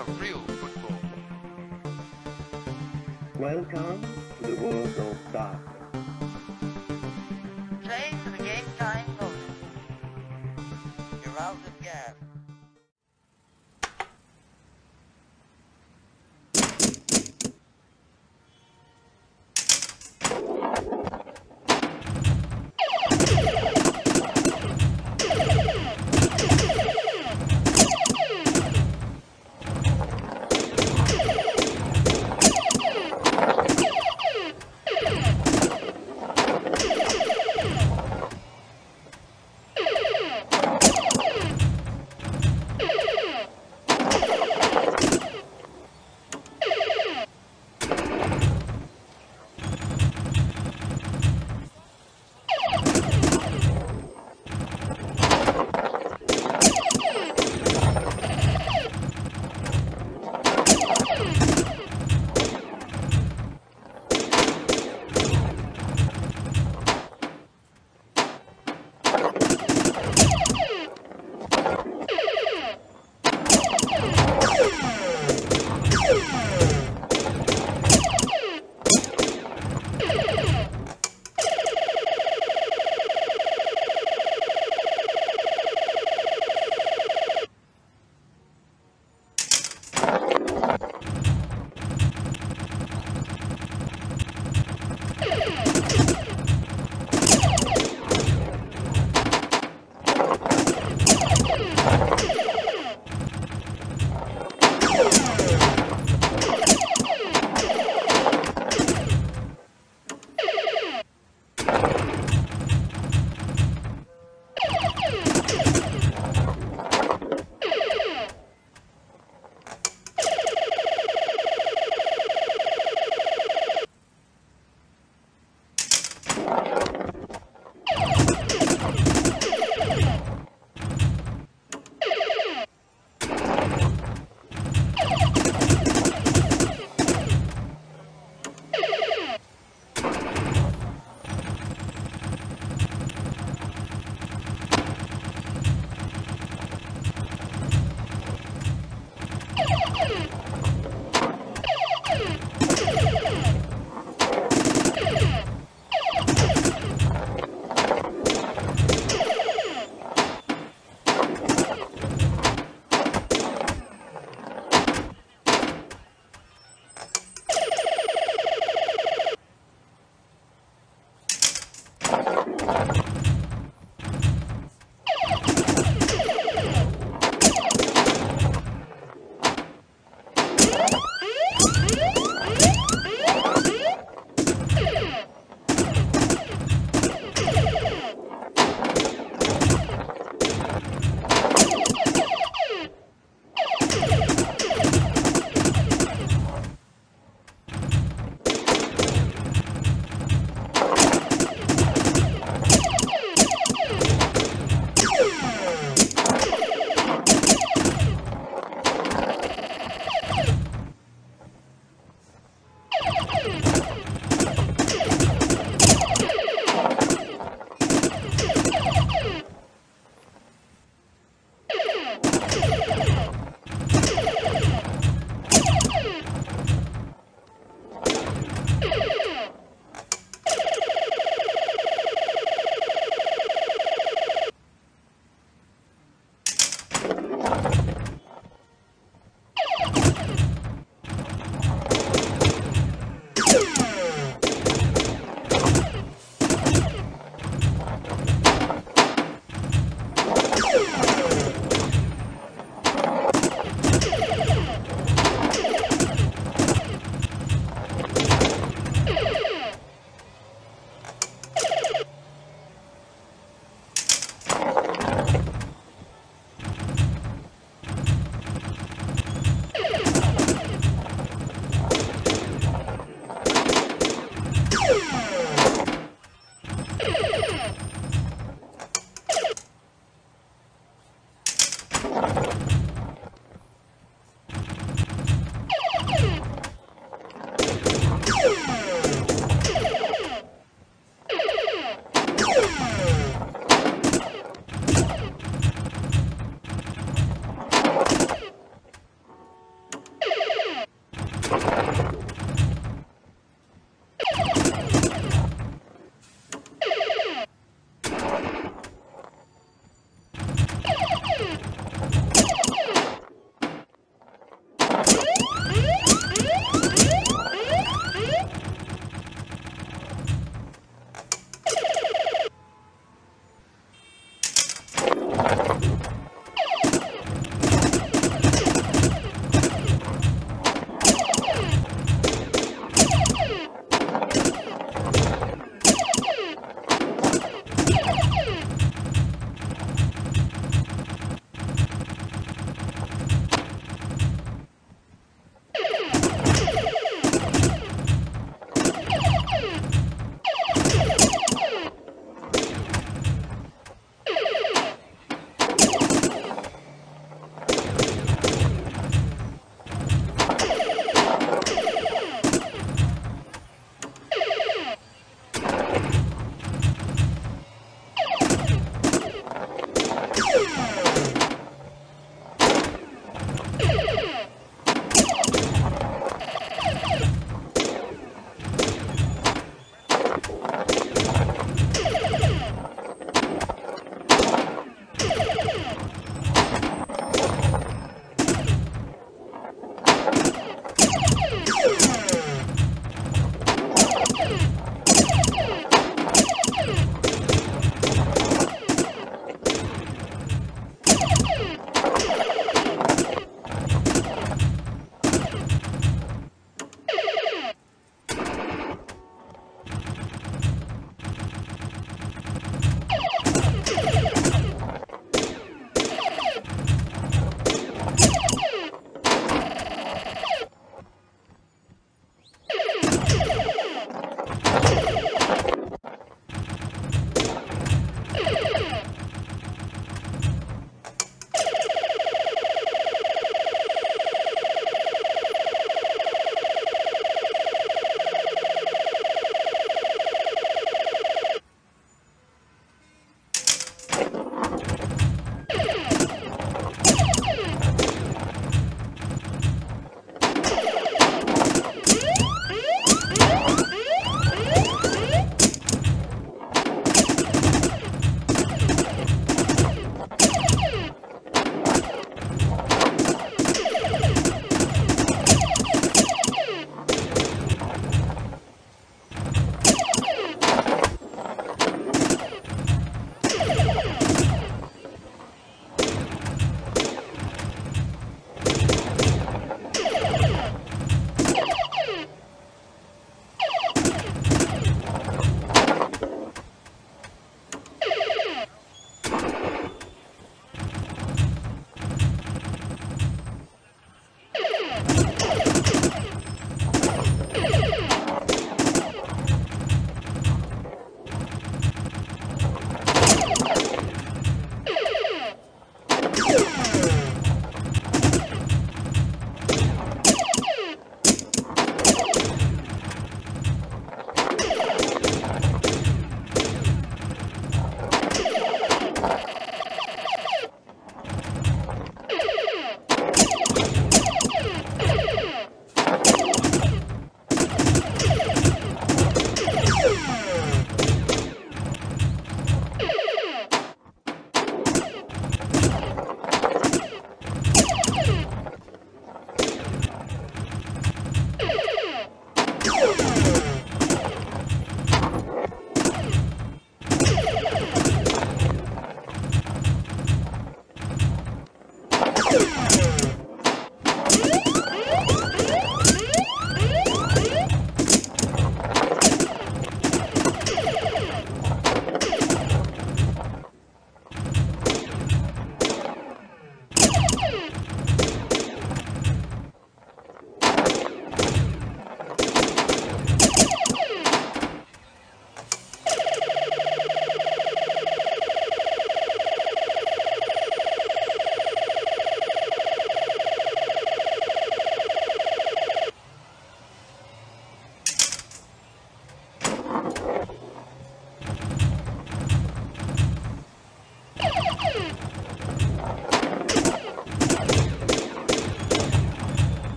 of real football. Welcome to the world of darkness. Play to the game time notice. You're out of gas.